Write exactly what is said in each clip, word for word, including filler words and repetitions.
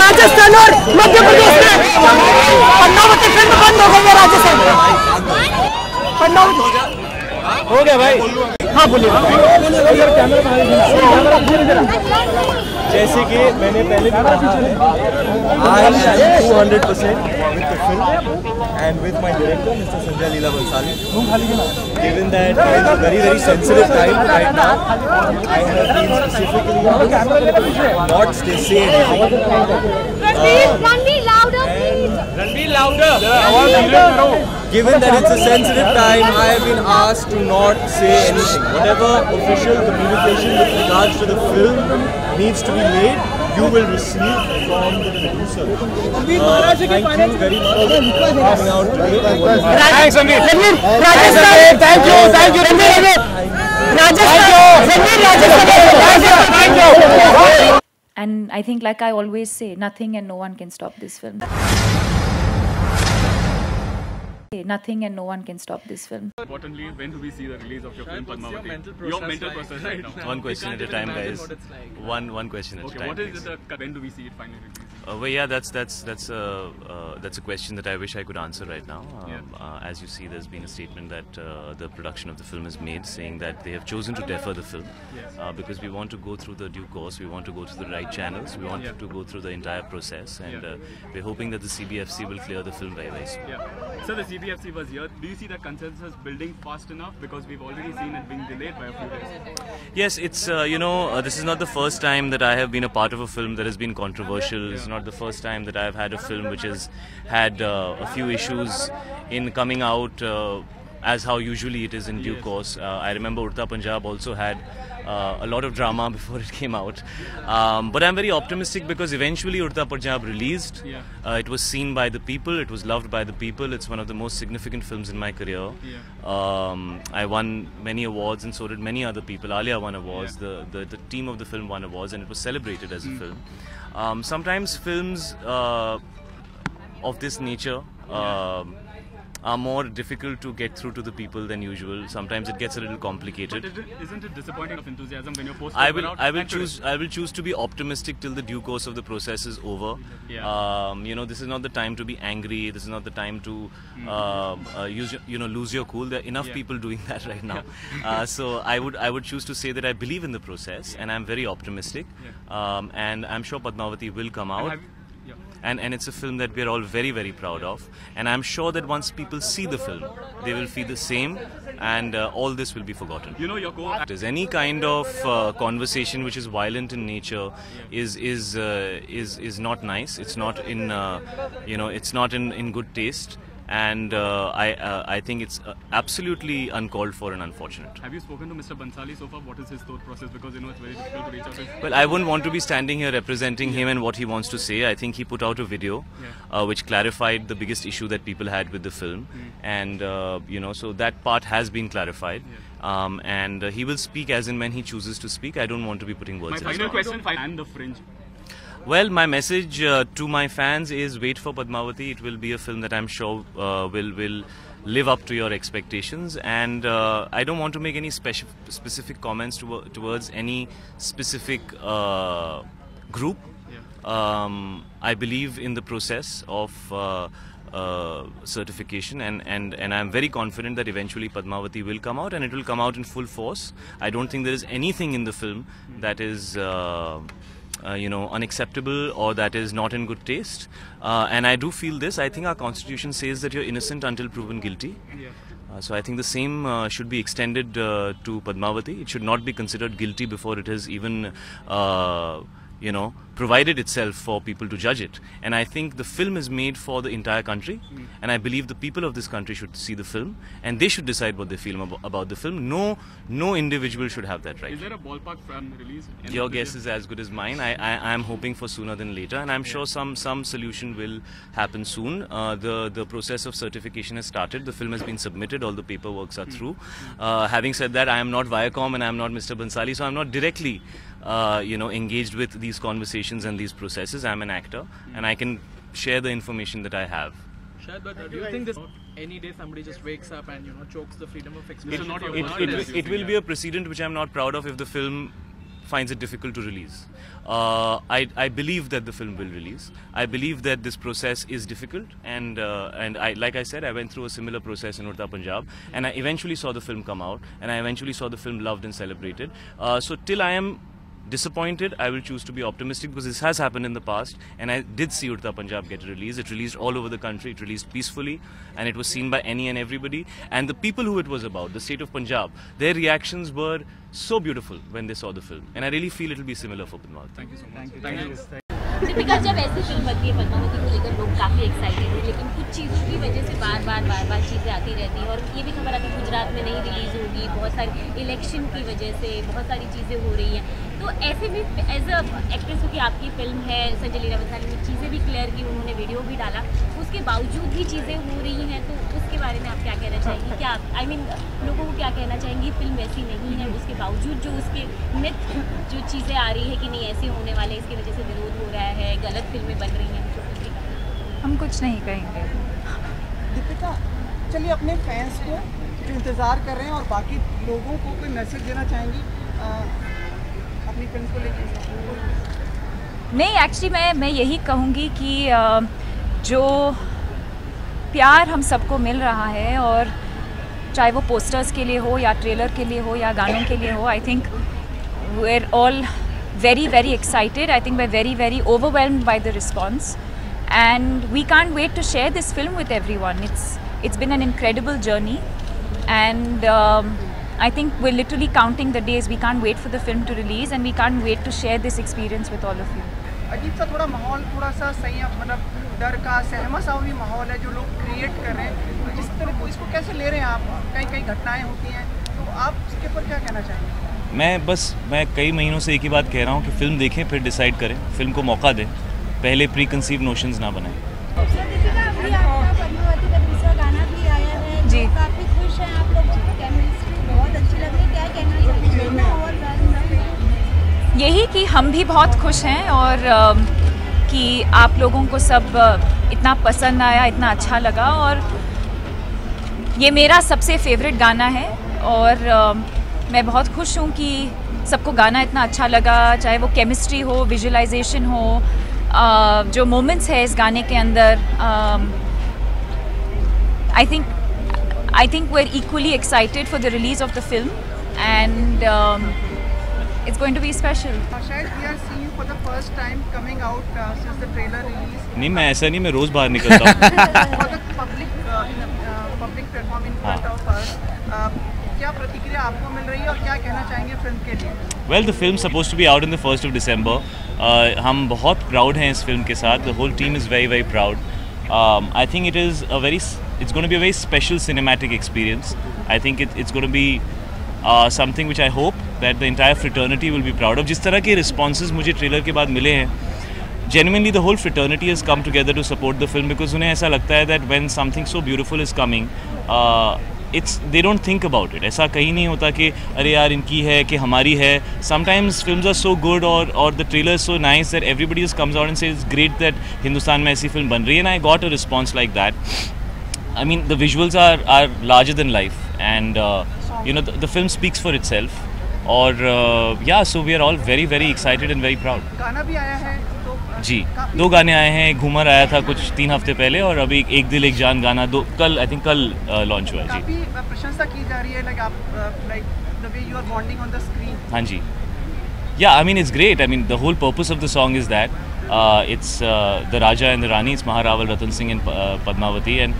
राजस्थान और मध्य प्रदेश में पद्मावती फिल्म बंद हो गई है। राजस्थान पद्मावती हो गया भाई। हाँ बोलिए। जैसे कि मैंने पहले भी कहा है, I am two hundred percent with the film and with my director mister Sanjay Leela Bhansali. Given that is a very very sensitive time right now, I have been specifically not stay Given that it's a sensitive time, I have been asked to not say anything. Whatever official communication with regards to the film needs to be made, you will receive from the producer. Uh, thank you very much for coming out today. Thanks, Ranveer. Ranveer, thank you, thank you, Ranveer. Ranveer, and I think, like I always say, nothing and no one can stop this film. Nothing and no one can stop this film. Importantly, when do we see the release of your film Padmavati? Your mental process, your mental process right, right now. One question at a time, guys. Like. One one question at okay, a time. What is it? Uh, when do we see it finally released? Uh, well, yeah, that's that's that's a uh, uh, that's a question that I wish I could answer right now. Um, yeah. uh, as you see, there's been a statement that uh, the production of the film has made, saying that they have chosen to defer the film uh, because we want to go through the due course, we want to go through the right channels, we want yeah. to go through the entire process, and uh, we're hoping that the C B F C will clear the film very, very soon. Yeah. So the C C B F C was here. Do you see the consensus building fast enough? Because we've already seen it being delayed by a few days. Yes, it's uh, you know uh, this is not the first time that I have been a part of a film that has been controversial. Yeah. It's not the first time that I have had a film which has had uh, a few issues in coming out uh, as how usually it is in due yes. course. Uh, I remember Udta Punjab also had Uh, a lot of drama before it came out, um, but I'm very optimistic because eventually Udta Punjab released. Yeah. Uh, it was seen by the people. It was loved by the people. It's one of the most significant films in my career. Yeah. Um, I won many awards, and so did many other people. Alia won awards. Yeah. The, the the team of the film won awards, and it was celebrated as mm. a film. Um, sometimes films uh, of this nature. Uh, yeah. are more difficult to get through to the people than usual. Sometimes it gets a little complicated. But it, isn't it disappointing of enthusiasm when your post I will out? I will choose I will choose to be optimistic till the due course of the process is over. Yeah. Um, you know, this is not the time to be angry. This is not the time to uh, uh, use you know lose your cool. There are enough yeah. people doing that right now. Yeah. uh, so I would I would choose to say that I believe in the process yeah. and I'm very optimistic. Yeah. Um, and I'm sure Padmavati will come out. And, and it's a film that we're all very, very proud of. And I'm sure that once people see the film, they will feel the same and uh, all this will be forgotten. You know, your co-actors, any kind of uh, conversation which is violent in nature is is uh, is is not nice. It's not in uh, you know, it's not in in good taste. And uh, I uh, I think it's uh, absolutely uncalled for and unfortunate. Have you spoken to Mister Bhansali so far? What is his thought process? Because you know it's very difficult to reach out to him. Well, I wouldn't want to be standing here representing him and what he wants to say. I think he put out a video yeah. uh, which clarified the biggest issue that people had with the film, mm. and uh, you know, so that part has been clarified. Yeah. Um, and uh, he will speak as and when he chooses to speak. I don't want to be putting words. My final question: and the fringe. Well, my message uh, to my fans is wait for Padmavati. It will be a film that I'm sure uh, will will live up to your expectations. And uh, I don't want to make any speci specific comments to towards any specific uh, group. Yeah. Um, I believe in the process of uh, uh, certification, and and and I'm very confident that eventually Padmavati will come out, and it will come out in full force. I don't think there is anything in the film that is. Uh, Uh, you know, unacceptable or that is not in good taste. Uh, and I do feel this. I think our constitution says that you're innocent until proven guilty. Yeah. Uh, so I think the same uh, should be extended uh, to Padmavati. It should not be considered guilty before it has even, uh, you know, provided itself for people to judge it. And I think the film is made for the entire country. Mm. And I believe the people of this country should see the film and they should decide what they feel ab about the film. No, no individual should have that right. Is there a ballpark from release? Your guess is as good as mine. I, I, I'm hoping for sooner than later, and I'm yeah. sure some some solution will happen soon. Uh, the the process of certification has started. The film has been submitted. All the paperworks are mm. through. Mm. Uh, having said that, I am not Viacom and I am not Mister Bhansali, so I'm not directly, uh, you know, engaged with these conversations and these processes. I'm an actor mm. and I can share the information that I have. Shahid, but do you think this any day somebody just wakes up and you know chokes the freedom of expression? It, it, it, it, it will be a precedent which I'm not proud of if the film finds it difficult to release. Uh, I, I believe that the film will release. I believe that this process is difficult, and uh, and I, like I said, I went through a similar process in Udta Punjab, and I eventually saw the film come out, and I eventually saw the film loved and celebrated. Uh, so till I am disappointed, I will choose to be optimistic, because this has happened in the past, and I did see Udta Punjab get released. It released all over the country, it released peacefully, and it was seen by any and everybody. And the people who it was about, the state of Punjab, their reactions were so beautiful when they saw the film. And I really feel it will be similar for Padmavati. Thank you so much. Thank you. Deepika, जब ऐसी film बनती है पद्मावती को लेकर लोग काफी excited हैं, लेकिन कुछ चीजों की वजह से बार-बार बार-बार चीजें आती रहती हैं, और ये भी खबर आती है गुजरात में नहीं रिलीज होगी, बहुत सारी इलेक्शन की वजह से बहुत सारी चीजें हो रही हैं. तो ऐसे भी एज अ एक्ट्रेस हो कि आपकी फिल्म है, संजय लीला भंसाली ने चीज़ें भी क्लियर की, उन्होंने वीडियो भी डाला, उसके बावजूद भी चीज़ें हो रही हैं, तो उसके बारे में आप क्या कहना चाहेंगी? क्या आई मीन I mean, लोगों को क्या कहना चाहेंगी? फिल्म ऐसी नहीं है, उसके बावजूद जो उसके मिथ जो चीज़ें आ रही है कि नहीं ऐसे होने वाले, इसकी वजह से विरोध हो रहा है, गलत फिल्में बन रही हैं, तो उसके बारे हम कुछ नहीं कहेंगे. दीपिका, चलिए अपने फैंस को जो इंतज़ार कर रहे हैं और बाकी लोगों को कोई मैसेज देना चाहेंगी अपनी फिल्म को लेकर? नहीं, एक्चुअली मैं मैं यही कहूँगी कि जो प्यार हम सबको मिल रहा है, और चाहे वो पोस्टर्स के लिए हो या ट्रेलर के लिए हो या गानों के लिए हो, I think we are all very very excited. I think we are very very overwhelmed by the response, and we can't wait to share this film with everyone. It's it's been an incredible journey, and I think we're literally counting the days. We can't wait for the film to release, and we can't wait to share this experience with all of you. अजीब सा थोड़ा माहौल, थोड़ा सा सही मतलब डर का सहमा सा भी माहौल है जो लोग क्रिएट कर रहे हैं. जिस तरह को इसको कैसे ले रहे हैं आप? कई कई घटनाएं होती हैं, तो आप इसके ऊपर क्या कहना चाहेंगे? मैं बस मैं कई महीनों से एक ही बात कह रहा हूँ कि फिल्म देखें, फिर डिसाइड करें, फिल्म को मौका दें, पहले प्री कंसीव नोशंस ना बनाएं. जी, काफ़ी खुश हैं आप लोग, बहुत अच्छी लग रही है. क्या कहना? यही कि हम भी बहुत खुश हैं, और कि आप लोगों को सब इतना पसंद आया, इतना अच्छा लगा, और ये मेरा सबसे फेवरेट गाना है, और मैं बहुत खुश हूँ कि सबको गाना इतना अच्छा लगा. चाहे वो केमिस्ट्री हो, विजुअलाइजेशन हो, जो मोमेंट्स है इस गाने के अंदर, I think I think we're equally excited for the release of the film, and um, it's going to be special. Shahid, we are seeing you for the first time coming out uh, since the trailer release. नहीं, मैं ऐसा नहीं, मैं रोज बाहर निकलता हूँ. For the public, uh, in a, uh, public platform in front of us, uh, क्या प्रतिक्रिया आपको मिल रही है और क्या कहना चाहेंगे फिल्म के लिए? Well, the film supposed to be out on the first of December. Uh, हम बहुत proud हैं इस फिल्म के साथ. The whole team is very very proud. Um, I think it is a very, it's going to be a very special cinematic experience. I think it, it's going to be uh, something which I hope that the entire fraternity will be proud of. जिस तरह के responses मुझे trailer के बाद मिले हैं, genuinely the whole fraternity has come together to support the film, because उन्हें ऐसा लगता है that when something so beautiful is coming, uh, it's they don't think about it. ऐसा कहीं नहीं होता कि अरे यार इनकी है कि हमारी है. Sometimes films are so good or or the trailer is so nice that everybody just comes out and says it's great that Hindustan में ऐसी फिल्म बन रही है. And I got a response like that. I mean, the visuals are are larger than life, and uh, you know the, the film speaks for itself. Or uh, yeah, so we are all very very excited and very proud. गाना भी आया है. जी, दो गाने आए हैं. एक घूमर आया था कुछ तीन हफ्ते पहले, और अभी एक दिल एक जान गाना दो कल आई थिंक कल लॉन्च हुआ है. जी, काफी प्रशंसा की जा रही है, लाइक आप like the way you are bonding on the screen. हाँ जी, yeah I mean it's great. I mean the whole purpose of the song is that it's the raja and the rani, it's Maharawal Ratan Singh and Padmavati, and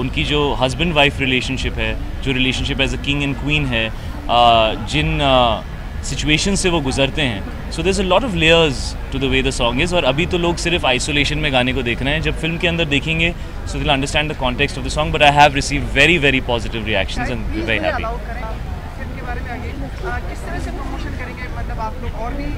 उनकी जो husband wife relationship है, जो relationship as a king and queen है, uh, जिन uh, situation से वो गुजरते हैं. So there is a lot of layers to the way the song is. और अभी तो लोग सिर्फ आइसोलेशन में गाने को देख रहे हैं, जब फिल्म के अंदर देखेंगे so they will understand the context of the song. But I have received very very positive reactions and very happy. Film के बारे में आगे किस तरह से प्रमोशन करेंगे, मतलब आप लोग और भी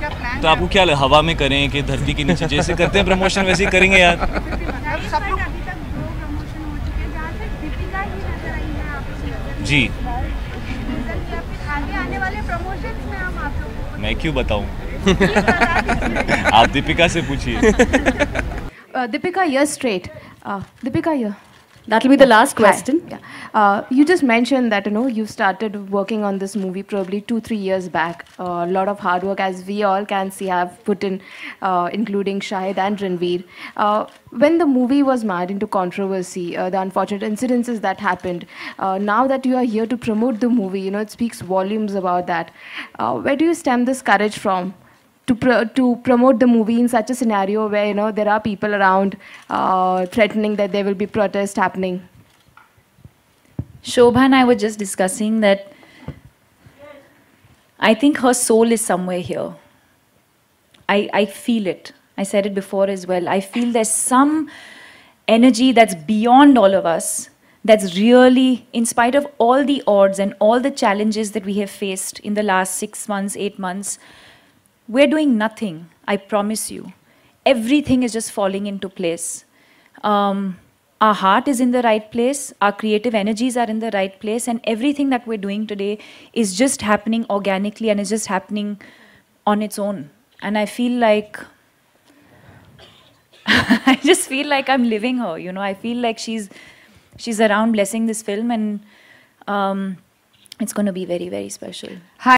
क्या प्लान? तो आपको क्या लगा, हवा में करें कि धरती के नीचे जैसे करते हैं प्रमोशन वैसे ही करेंगे? यार जी, मैं क्यों बताऊं? आप दीपिका से पूछिए. uh, Deepika, you're straight. uh, Deepika, you're That will be the last question. Yeah. Uh, you just mentioned that, you know, you started working on this movie probably two, three years back. A uh, lot of hard work, as we all can see, have put in, uh, including Shahid and Ranveer. Uh, when the movie was marred into controversy, uh, the unfortunate incidences that happened, uh, now that you are here to promote the movie, you know, it speaks volumes about that. Uh, where do you stem this courage from? To, pro to promote the movie in such a scenario where, you know, there are people around uh, threatening that there will be protest happening. Shobha and I were just discussing that I think her soul is somewhere here. I, I feel it. I said it before as well. I feel there's some energy that's beyond all of us, that's really, in spite of all the odds and all the challenges that we have faced in the last six months, eight months, we're doing nothing, I promise you. Everything is just falling into place. Um, our heart is in the right place, our creative energies are in the right place, and everything that we're doing today is just happening organically and is just happening on its own. And I feel like, I just feel like I'm living her, you know. I feel like she's, she's around blessing this film, and um, it's going to be very, very special. Hi.